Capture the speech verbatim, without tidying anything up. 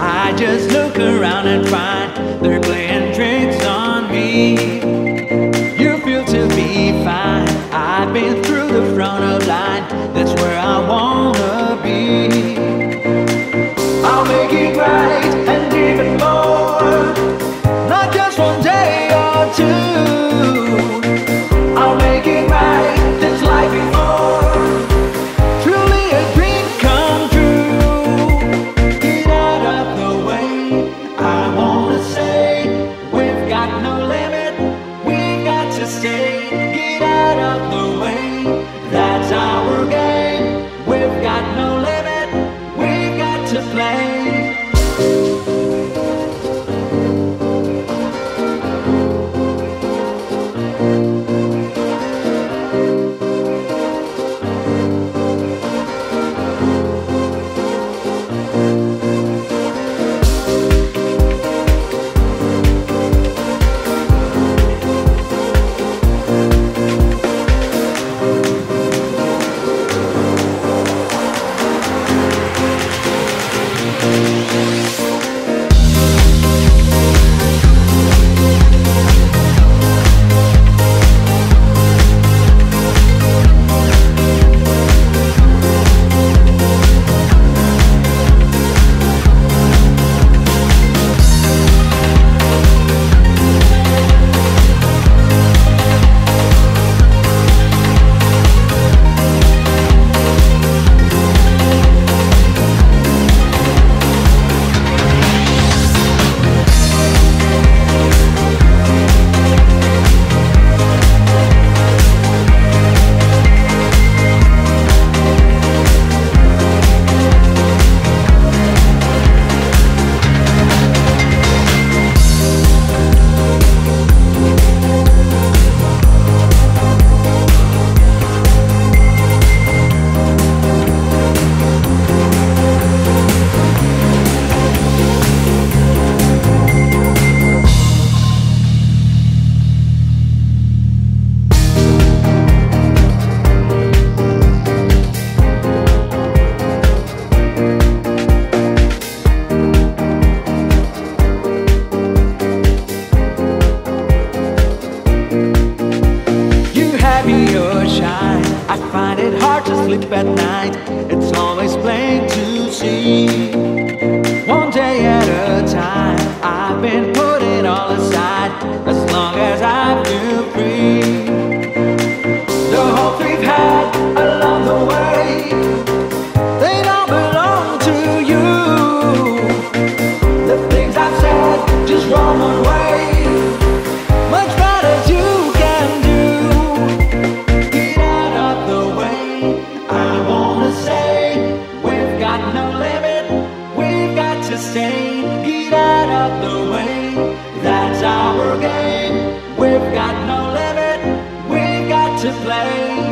I just look around and find they're playing tricks on me. You feel to be fine. I've been through the front of line. That's where I wanna be. I'll make it right and even more, not just one day or two. I'll make it right, just like before. Play.